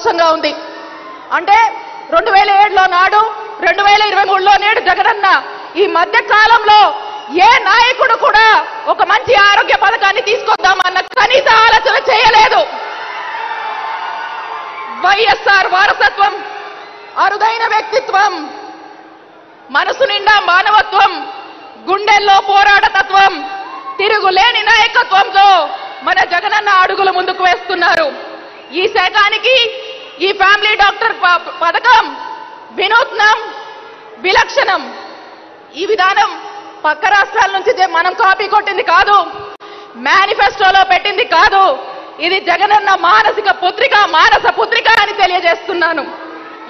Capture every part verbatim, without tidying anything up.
మోసంగా ఉంది అంటే రెండు వేల ఏడు లో నాడు రెండు వేల ఇరవై మూడు లో నేడు జగనన్న ఈ మధ్య కాలంలో ఏ నాయకుడు కూడా ఒక మంచి ఆరోగ్య పథకాన్ని తీసుకొద్దామన్న కనీస ఆలోచన చేయలేదు వైఎస్ఆర్ వారసత్వం అరుదైన వ్యక్తిత్వం మనసు నిండా మానవత్వం గుండెల్లో పోరాట తత్వం తిరుగులేని నాయకత్వంతో మన జగనన్న అడుగులు ముందుకు వేస్తున్నారు ఈ శాఖానికి ఈ ఫ్యామిలీ డాక్టర్ పథకం వినూత్నం విలక్షణం ఈ విధానం పక్క రాష్ట్రాల నుంచి మనం కాపీ కొట్టింది కాదు మేనిఫెస్టోలో పెట్టింది కాదు ఇది జగనన్న మానసిక పుత్రిక మానస పుత్రిక అని తెలియజేస్తున్నాను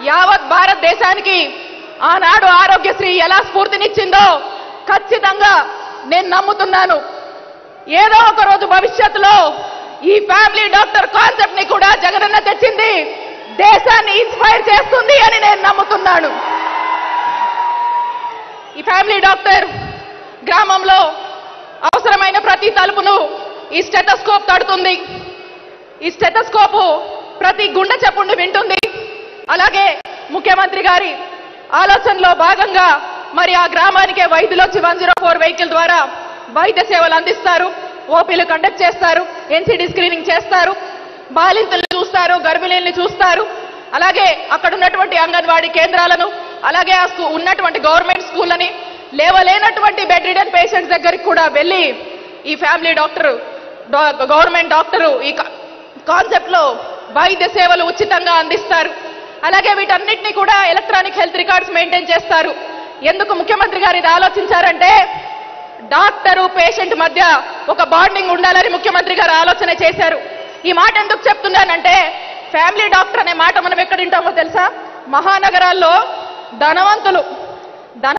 యావత్ భారతదేశానికి ఆనాడు ఆరోగ్యశ్రీ ఎలా స్ఫూర్తినిచ్చిందో ఖచ్చితంగా నేను నమ్ముతున్నాను ఏదో ఒక రోజు భవిష్యత్తులో ఈ ఫ్యామిలీ డాక్టర్ కాన్సెప్ట్ ని కూడా జగనన్న తెచ్చింది దేశాన్ని ఇన్స్పైర్ చేస్తుంది అని నేను నమ్ముతున్నాను ఈ ఫ్యామిలీ డాక్టర్ గ్రామంలో అవసరమైన ప్రతి తలుపును ఈ స్టెథోస్కోప్ తడుతుంది ఈ స్టెథోస్కోప్ ప్రతి గుండె చప్పుడును వింటుంది అలాగే ముఖ్యమంత్రి గారి ఆలోచనలో భాగంగా మరి ఆ గ్రామానికే వైద్యులు వన్ జీరో ఫోర్ వెహికల్ ద్వారా వైద్య సేవలు అందిస్తారు ఓపీలు కండక్ట్ చేస్తారు ఎన్సీడీ స్క్రీనింగ్ చేస్తారు బాలింతలను చూస్తారు గర్భిణీలను చూస్తారు అలాగే అక్కడ ఉన్నటువంటి అంగన్వాడీ కేంద్రాలను అలాగే ఆ ఉన్నటువంటి గవర్నమెంట్ స్కూళ్ళని లేవలేనటువంటి బెడ్ రిడన్ పేషెంట్స్ దగ్గరికి కూడా వెళ్ళి ఈ ఫ్యామిలీ డాక్టర్ గవర్నమెంట్ డాక్టరు ఈ కాన్సెప్ట్ లో వైద్య సేవలు ఉచితంగా అందిస్తారు అలాగే వీటన్నిటిని కూడా ఎలక్ట్రానిక్ హెల్త్ రికార్డ్స్ మెయింటైన్ చేస్తారు ఎందుకు ముఖ్యమంత్రి గారు ఇది ఆలోచించారంటే డాక్టరు పేషెంట్ మధ్య ఒక బాండింగ్ ఉండాలని ముఖ్యమంత్రి గారు ఆలోచన చేశారు ఈ మాట ఎందుకు చెప్తున్నానంటే ఫ్యామిలీ డాక్టర్ అనే మాట మనం ఎక్కడ వింటామో తెలుసా మహానగరాల్లో ధనవంతులు ధన